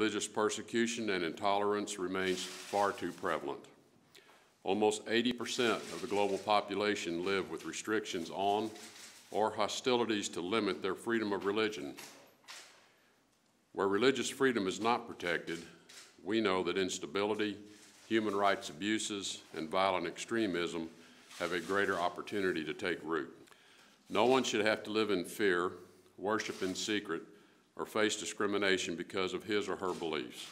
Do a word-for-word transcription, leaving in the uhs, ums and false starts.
Religious persecution and intolerance remains far too prevalent. Almost eighty percent of the global population live with restrictions on or hostilities to limit their freedom of religion. Where religious freedom is not protected, we know that instability, human rights abuses, and violent extremism have a greater opportunity to take root. No one should have to live in fear, worship in secret, or face discrimination because of his or her beliefs.